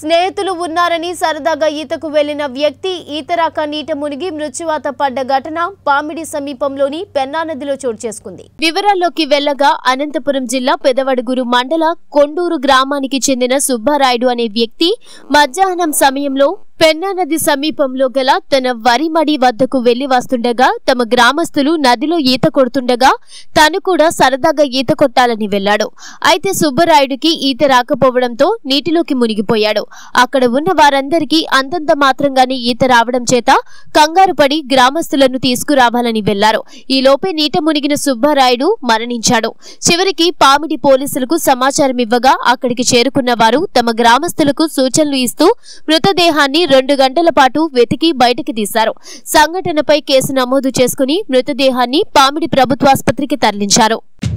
స్నేహితులు ఉన్నారని సరదాగా ఈతకు వెళ్ళిన వ్యక్తి ఈతరాక నీట మునిగి మృత్యువాత పడ్డ ఘటన పామిడి సమీపంలోని పెన్నా నదిలో చోటు చేసుకుంది. వివరాల్లోకి వెళ్ళగా అనంతపురం జిల్లా పెద్దవడగూరు మండల కొండూరు గ్రామానికి చెందిన సుబ్బారాయుడు అనే వ్యక్తి మధ్యాహ్నం సమయంలో పెన్నా నది సమీపంలో గల తన వరిమడి వద్దకు వెళ్లి వస్తుండగా తమ గ్రామస్తులు నదిలో ఈత కొడుతుండగా తను కూడా సరదాగా ఈత కొట్టాలని వెళ్లాడు. అయితే సుబ్బరాయుడికి ఈత రాకపోవడంతో నీటిలోకి మునిగిపోయాడు. అక్కడ ఉన్న వారందరికీ అంతంత మాత్రంగానే ఈత రావడం చేత కంగారు పడి గ్రామస్తులను తీసుకురావాలని వెళ్లారు. ఈ లోపే నీట మునిగిన సుబ్బరాయుడు మరణించాడు. చివరికి పామిడి పోలీసులకు సమాచారం ఇవ్వగా అక్కడికి చేరుకున్న వారు తమ గ్రామస్తులకు సూచనలు ఇస్తూ మృతదేహాన్ని 2 గంటల పాటు వెతికి బయటికి తీశారు. సంఘటనపై కేసు నమోదు చేసుకుని మృతదేహాన్ని పామిడి ప్రభుత్వాసుపత్రికి తరలించారు.